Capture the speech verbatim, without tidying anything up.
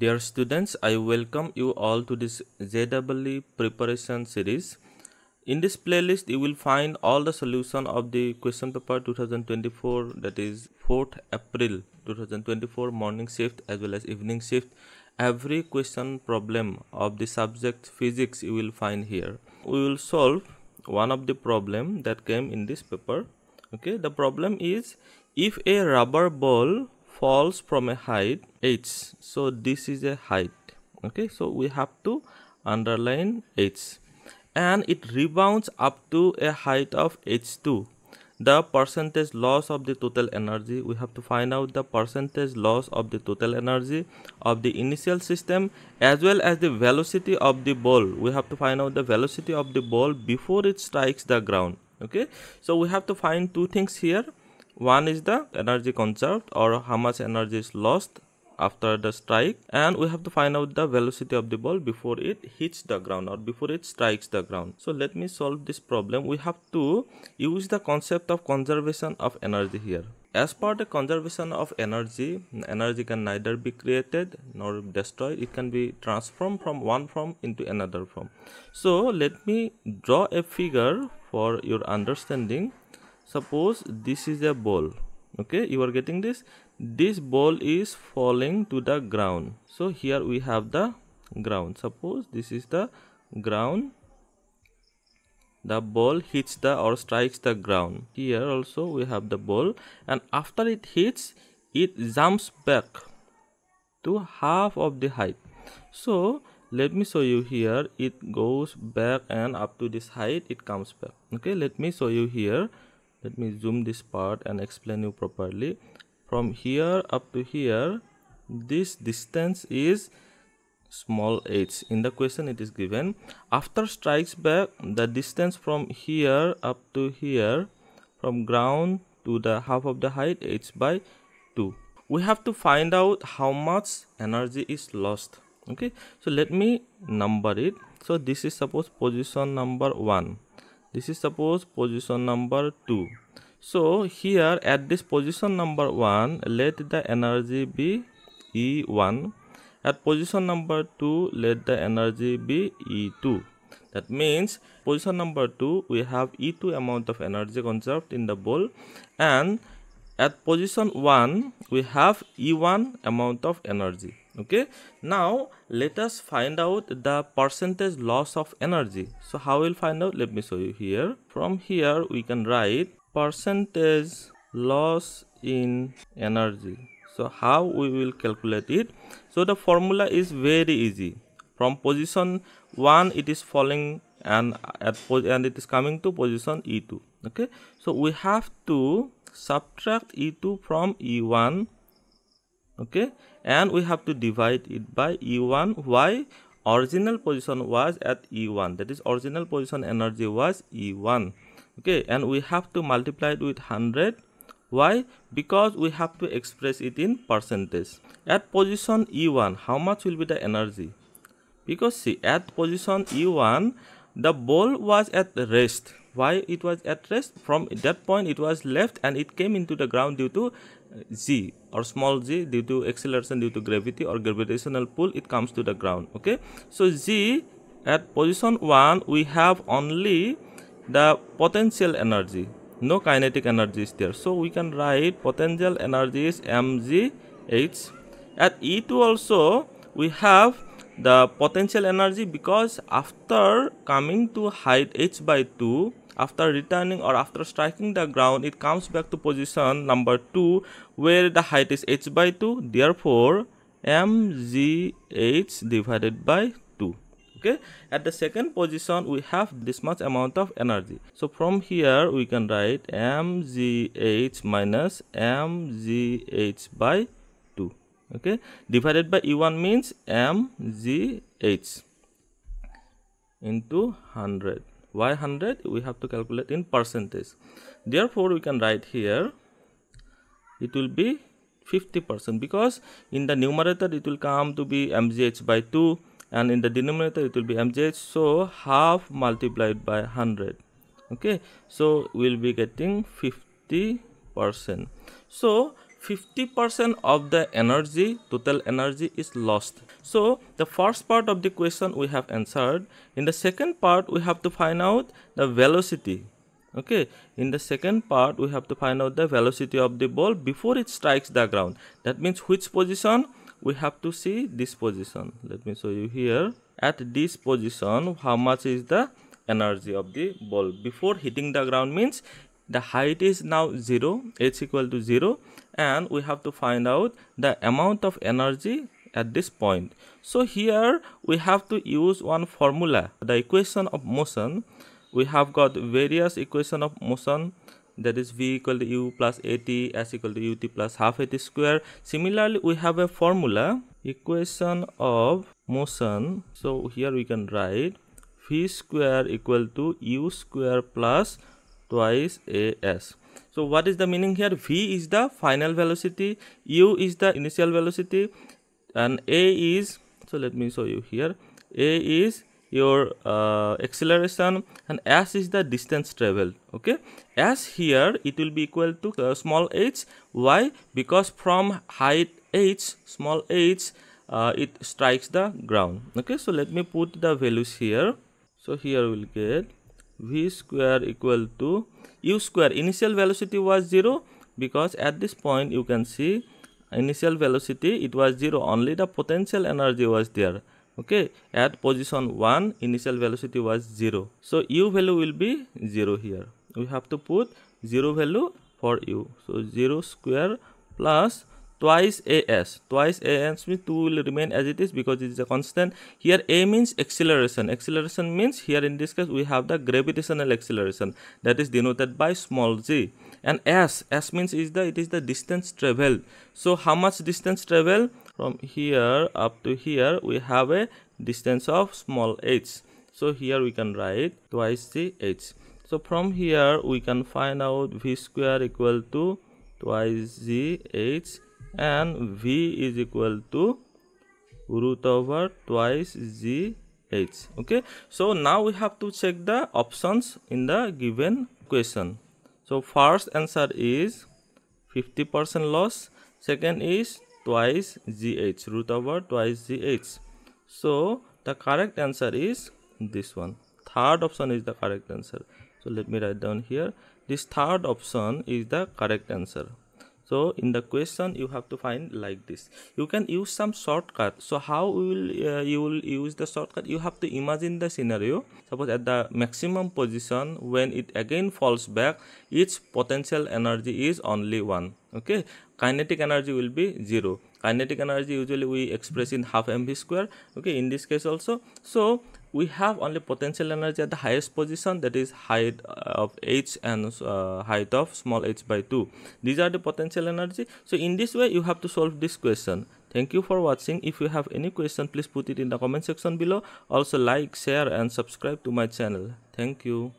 Dear students, I welcome you all to this J E E preparation series. In this playlist, you will find all the solution of the question paper twenty twenty-four, that is fourth April twenty twenty-four, morning shift as well as evening shift. Every question problem of the subject physics you will find here. We will solve one of the problem that came in this paper. Okay, the problem is if a rubber ball falls from a height h, so this is a height, okay, so we have to underline h, and it rebounds up to a height of h two. The percentage loss of the total energy, we have to find out the percentage loss of the total energy of the initial system as well as the velocity of the ball. We have to find out the velocity of the ball before it strikes the ground. Okay, so we have to find two things here. One is the energy conserved, or how much energy is lost after the strike, and we have to find out the velocity of the ball before it hits the ground or before it strikes the ground. So let me solve this problem. We have to use the concept of conservation of energy here. As per the conservation of energy, energy can neither be created nor destroyed. It can be transformed from one form into another form. So let me draw a figure for your understanding. Suppose this is a ball, okay, you are getting this. This ball is falling to the ground. So here we have the ground. Suppose this is the ground. The ball hits the or strikes the ground. Here also we have the ball, and after it hits, it jumps back to half of the height. So let me show you here. It goes back and up to this height it comes back. Okay, let me show you here. Let me zoom this part and explain you properly. From here up to here, this distance is small h. In the question it is given. After strikes back, the distance from here up to here, from ground to the half of the height, h by two. We have to find out how much energy is lost. Okay, so let me number it. So this is suppose position number one. This is suppose position number two. So here at this position number one, let the energy be E one. At position number two, let the energy be E two. That means position number two, we have E two amount of energy conserved in the ball, and at position one, we have E one amount of energy. Okay, now let us find out the percentage loss of energy. So how we'll find out? Let me show you here. From here we can write percentage loss in energy. So how we will calculate it? So the formula is very easy. From position one it is falling, and at and it is coming to position E two. Okay, so we have to subtract E two from E one. Okay, and we have to divide it by E one. Why? Original position was at E one, that is original position energy was E one. Okay, and we have to multiply it with one hundred. Why? Because we have to express it in percentage. At position E one, how much will be the energy? Because see, at position E one, the ball was at rest. Why it was at rest? From that point it was left and it came into the ground due to g or small g, due to acceleration due to gravity or gravitational pull, it comes to the ground. Okay, so g at position one, we have only the potential energy, no kinetic energy is there. So we can write potential energy is m g h. At E two also we have the potential energy, because after coming to height h by two, after returning or after striking the ground, it comes back to position number two where the height is h by two. Therefore m g h divided by two. Okay, at the second position we have this much amount of energy. So from here we can write m g h minus m g h by two. Okay, divided by E one means m g h into one hundred. Why one hundred? We have to calculate in percentage. Therefore we can write here it will be fifty percent, because in the numerator it will come to be m g h by two, and in the denominator it will be m g h. So half multiplied by one hundred. Okay, so we will be getting fifty percent. So fifty percent of the energy, total energy is lost. So the first part of the question we have answered. In the second part, we have to find out the velocity. Okay, in the second part, we have to find out the velocity of the ball before it strikes the ground. That means which position? We have to see this position. Let me show you here. At this position, how much is the energy of the ball before hitting the ground means the height is now zero, h equal to zero, and we have to find out the amount of energy at this point. So here we have to use one formula, the equation of motion. We have got various equation of motion, that is v equal to u plus at, s equal to ut plus half at square. Similarly, we have a formula, equation of motion. So here we can write v square equal to u square plus twice as. So what is the meaning here? V is the final velocity, u is the initial velocity, and a is, so let me show you here, a is your uh, acceleration, and s is the distance traveled. Okay, s here it will be equal to uh, small h. Why? Because from height h, small h, uh, it strikes the ground. Okay, so let me put the values here. So here we'll get v square equal to u square. Initial velocity was zero because at this point you can see initial velocity it was zero, only the potential energy was there. Okay, at position one initial velocity was zero, so u value will be zero. Here we have to put zero value for u. So zero square plus twice as. Twice as means two will remain as it is because it is a constant. Here a means acceleration. Acceleration means here in this case we have the gravitational acceleration, that is denoted by small g. And s, s means is the it is the distance traveled. So how much distance traveled? From here up to here we have a distance of small h. So here we can write twice the h. So from here we can find out v square equal to twice the h, and v is equal to root over twice the h. Okay, so now we have to check the options in the given question. So first answer is fifty percent loss, second is twice gh, root over twice gh. So the correct answer is this one. Third option is the correct answer. So let me write down here. This third option is the correct answer. So in the question you have to find like this. You can use some shortcut. So how will uh, you will use the shortcut? You have to imagine the scenario. Suppose at the maximum position, when it again falls back, its potential energy is only one. Okay, kinetic energy will be zero. Kinetic energy usually we express in half mv square. Okay, in this case also. So we have only potential energy at the highest position, that is height of h and uh, height of small h by two. These are the potential energy. So in this way you have to solve this question. Thank you for watching. If you have any question, please put it in the comment section below. Also like, share and subscribe to my channel. Thank you.